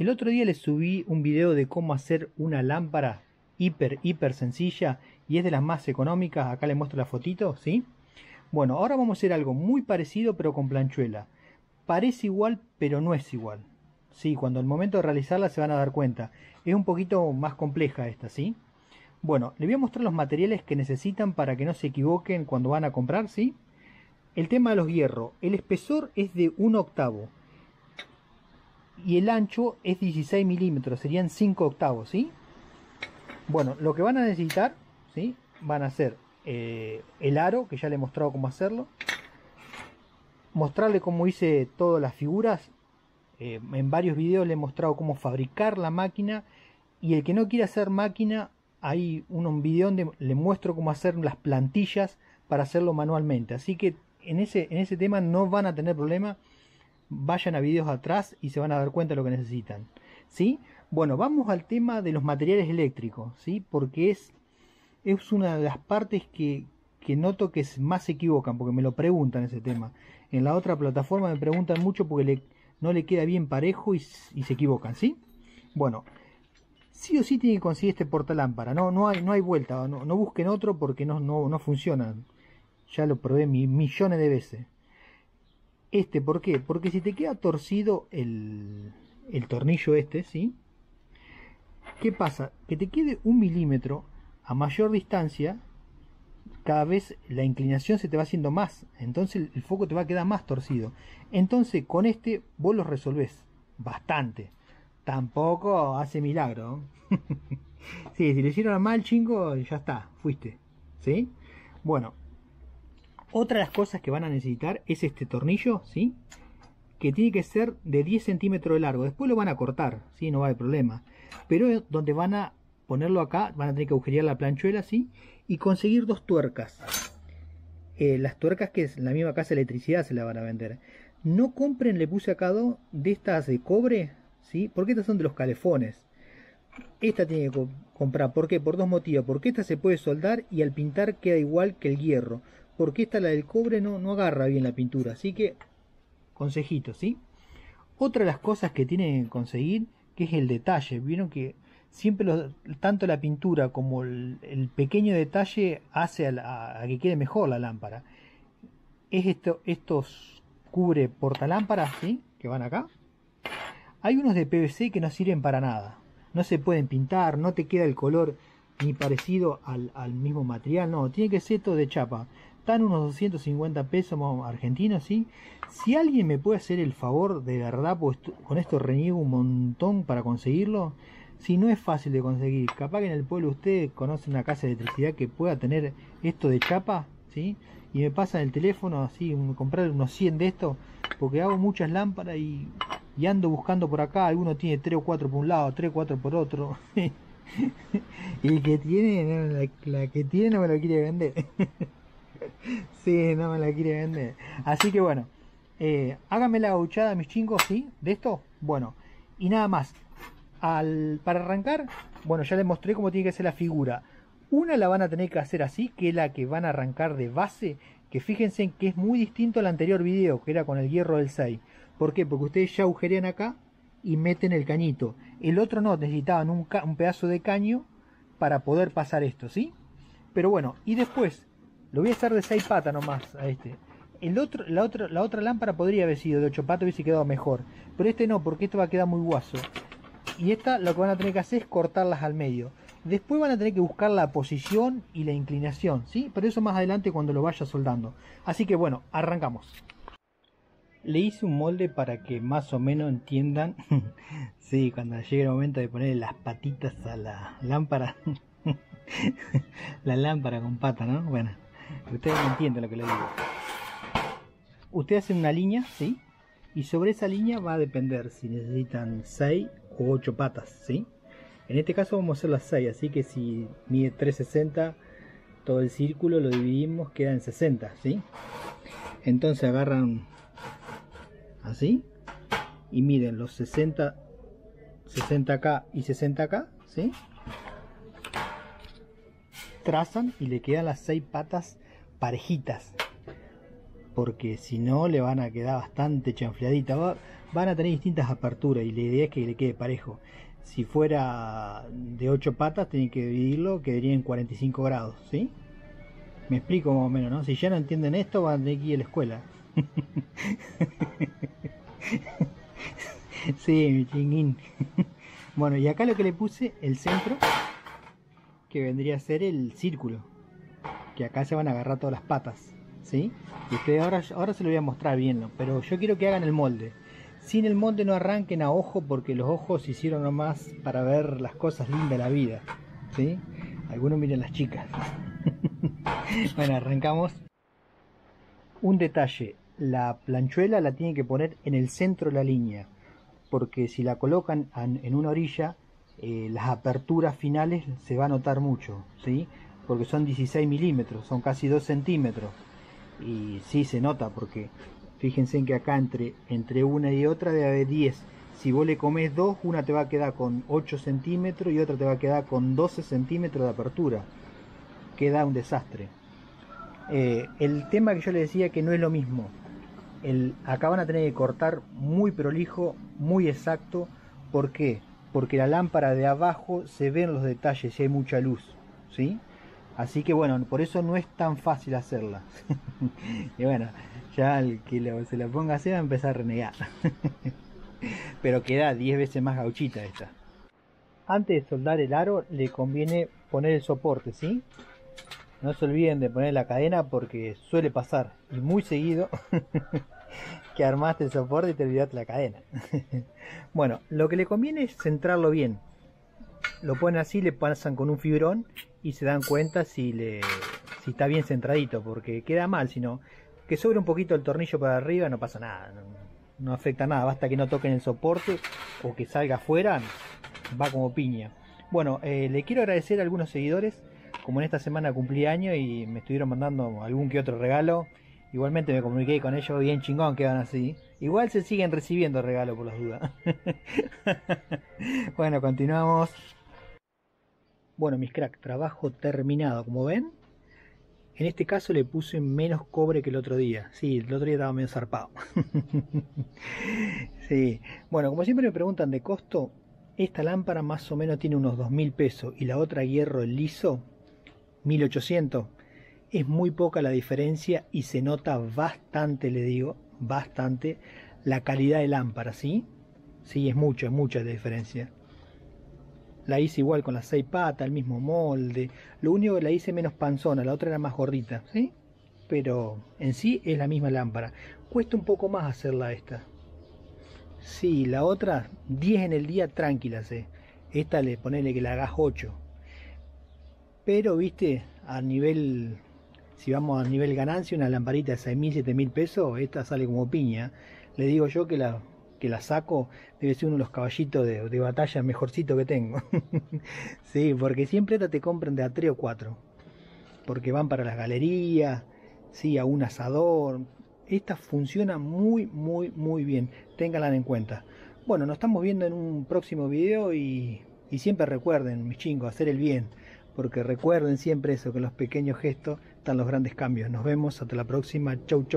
El otro día les subí un video de cómo hacer una lámpara hiper sencilla y es de las más económicas. Acá les muestro la fotito, ¿sí? Bueno, ahora vamos a hacer algo muy parecido pero con planchuela. Parece igual pero no es igual. Sí, cuando al momento de realizarla se van a dar cuenta. Es un poquito más compleja esta, ¿sí? Bueno, les voy a mostrar los materiales que necesitan para que no se equivoquen cuando van a comprar, ¿sí? El tema de los hierros. El espesor es de 1/8. Y el ancho es 16 milímetros, serían 5/8, ¿sí? Bueno, lo que van a necesitar, ¿sí? Van a ser el aro, que ya le he mostrado cómo hacerlo. Mostrarle cómo hice todas las figuras. En varios videos le he mostrado cómo fabricar la máquina. Y el que no quiere hacer máquina, hay un video donde le muestro cómo hacer las plantillas para hacerlo manualmente. Así que en ese tema no van a tener problema. Vayan a videos atrás y se van a dar cuenta de lo que necesitan, ¿sí? Bueno, vamos al tema de los materiales eléctricos, ¿sí? Porque es una de las partes que noto que más se equivocan, porque me lo preguntan ese tema. En la otra plataforma me preguntan mucho porque no le queda bien parejo y se equivocan, ¿sí? Bueno, sí o sí tienen que conseguir este portalámpara. No hay vuelta, no busquen otro porque no funciona. Ya lo probé millones de veces. Este, ¿por qué? Porque si te queda torcido el tornillo este, ¿sí? ¿Qué pasa? Que te quede 1 milímetro a mayor distancia, cada vez la inclinación se te va haciendo más. Entonces el foco te va a quedar más torcido. Entonces con este vos lo resolvés bastante. Tampoco hace milagro, ¿no? Sí, si le hicieron mal, chingo, ya está, fuiste, ¿sí? Bueno. Otra de las cosas que van a necesitar es este tornillo, ¿sí? Que tiene que ser de 10 centímetros de largo. Después lo van a cortar, ¿sí? No va a haber problema. Pero donde van a ponerlo acá, van a tener que agujerear la planchuela, ¿sí? Y conseguir 2 tuercas. Las tuercas que es la misma casa de electricidad se la van a vender. No compren, le puse acá 2 de estas de cobre, ¿sí? Porque estas son de los calefones. Esta tiene que comprar, ¿por qué? Por 2 motivos. Porque esta se puede soldar y al pintar queda igual que el hierro. Porque esta, la del cobre, no agarra bien la pintura. Así que, consejito, ¿sí? Otra de las cosas que tienen que conseguir, que es el detalle. Vieron que siempre tanto la pintura como el pequeño detalle hace a que quede mejor la lámpara. Es estos cubre portalámparas, ¿sí? Que van acá. Hay unos de PVC que no sirven para nada. No se pueden pintar, no te queda el color ni parecido al mismo material. No, tiene que ser esto de chapa. Están unos 250 pesos argentinos, ¿sí? Si alguien me puede hacer el favor, de verdad, pues con esto reniego un montón para conseguirlo. Si no es fácil de conseguir, capaz que en el pueblo usted conoce una casa de electricidad que pueda tener esto de chapa, ¿sí? Y me pasan el teléfono, así, comprar unos 100 de estos, porque hago muchas lámparas y ando buscando por acá. Alguno tiene 3 o 4 por un lado, 3 o 4 por otro. Y que tiene, la que tiene no me lo quiere vender. Sí, no me la quiere vender. Así que bueno, háganme la gauchada, mis chingos, ¿sí? De esto, bueno, y nada más. Para arrancar, bueno, ya les mostré cómo tiene que ser la figura. Una la van a tener que hacer así, que es la que van a arrancar de base. Que fíjense que es muy distinto al anterior video, que era con el hierro del 6. ¿Por qué? Porque ustedes ya agujerean acá y meten el cañito. El otro no, necesitaban un pedazo de caño para poder pasar esto, ¿sí? Pero bueno, y después lo voy a hacer de 6 patas nomás a este. La otra lámpara podría haber sido de 8 patas, hubiese quedado mejor. Pero este no, porque esto va a quedar muy guaso. Y esta lo que van a tener que hacer es cortarlas al medio. Después van a tener que buscar la posición y la inclinación, ¿sí? Pero eso más adelante cuando lo vaya soldando. Así que bueno, arrancamos. Le hice un molde para que más o menos entiendan. Sí, cuando llegue el momento de ponerle las patitas a la lámpara. La lámpara con pata, ¿no? Bueno. Ustedes no entienden lo que les digo. Ustedes hacen una línea, ¿sí? Y sobre esa línea va a depender si necesitan 6 o 8 patas, ¿sí? En este caso vamos a hacer las 6, así que si mide 360, todo el círculo lo dividimos, quedan 60, ¿sí? Entonces agarran así y miden los 60, 60 acá y 60 acá, ¿sí? Trazan y le quedan las 6 patas parejitas. porque si no le van a quedar bastante chanfleadita, van a tener distintas aperturas y la idea es que le quede parejo. Si fuera de 8 patas, tienen que dividirlo, quedaría en 45 grados, ¿sí? Me explico más o menos, ¿no? Si ya no entienden esto, van a tener que ir a la escuela. Sí, mi chinguín. Bueno, y acá lo que le puse, el centro, que vendría a ser el círculo, que acá se van a agarrar todas las patas, ¿sí? Y ustedes ahora se lo voy a mostrar bien, pero yo quiero que hagan el molde. Sin el molde no arranquen a ojo, porque los ojos se hicieron nomás para ver las cosas lindas de la vida, ¿sí? Algunos miren las chicas. Bueno, arrancamos. Un detalle, la planchuela la tienen que poner en el centro de la línea, porque si la colocan en una orilla, las aperturas finales se va a notar mucho, ¿sí? Porque son 16 milímetros, son casi 2 centímetros, y sí se nota, porque fíjense en que acá entre una y otra debe haber 10. Si vos le comes 2, una te va a quedar con 8 centímetros y otra te va a quedar con 12 centímetros de apertura. Queda un desastre. El tema que yo les decía que no es lo mismo. Acá van a tener que cortar muy prolijo, muy exacto. ¿Por qué? Porque la lámpara de abajo se ven los detalles y hay mucha luz, ¿sí? Así que bueno, por eso no es tan fácil hacerla. Y bueno, ya el que se la ponga así va a empezar a renegar. Pero queda 10 veces más gauchita esta. Antes de soldar el aro le conviene poner el soporte, ¿sí? No se olviden de poner la cadena, porque suele pasar, y muy seguido, que armaste el soporte y te olvidaste la cadena. Bueno, lo que le conviene es centrarlo bien. Lo ponen así, le pasan con un fibrón y se dan cuenta si está bien centradito, porque queda mal, sino que sobre un poquito el tornillo para arriba no pasa nada, no afecta nada, basta que no toquen el soporte o que salga afuera, va como piña. Bueno, le quiero agradecer a algunos seguidores, como en esta semana cumplí año y me estuvieron mandando algún que otro regalo. Igualmente me comuniqué con ellos, bien chingón que van así. Igual se siguen recibiendo regalos por las dudas. Bueno, continuamos. Bueno, mis crack, trabajo terminado, como ven. En este caso le puse menos cobre que el otro día. Sí, el otro día estaba medio zarpado. Sí. Bueno, como siempre me preguntan de costo, esta lámpara más o menos tiene unos 2.000 pesos y la otra hierro liso 1.800. Es muy poca la diferencia y se nota bastante, le digo, bastante la calidad de lámpara, ¿sí? Sí, es mucha la diferencia. La hice igual con las 6 patas, el mismo molde. Lo único que la hice menos panzona, la otra era más gordita, ¿sí? Pero en sí es la misma lámpara. Cuesta un poco más hacerla esta. Sí, la otra 10 en el día tranquila, ¿sí? Esta le ponele que la hagas 8. Pero, viste, a nivel... Si vamos a nivel ganancia, una lamparita de 6.000, 7.000 pesos, esta sale como piña. Le digo yo que la saco, debe ser uno de los caballitos de batalla mejorcito que tengo. Sí, porque siempre esta te compran de a 3 o 4. Porque van para las galerías, sí, a un asador. Esta funciona muy bien, ténganla en cuenta. Bueno, nos estamos viendo en un próximo video y siempre recuerden, mis chingos, hacer el bien. Porque recuerden siempre eso, que en los pequeños gestos están los grandes cambios. Nos vemos, hasta la próxima. Chau.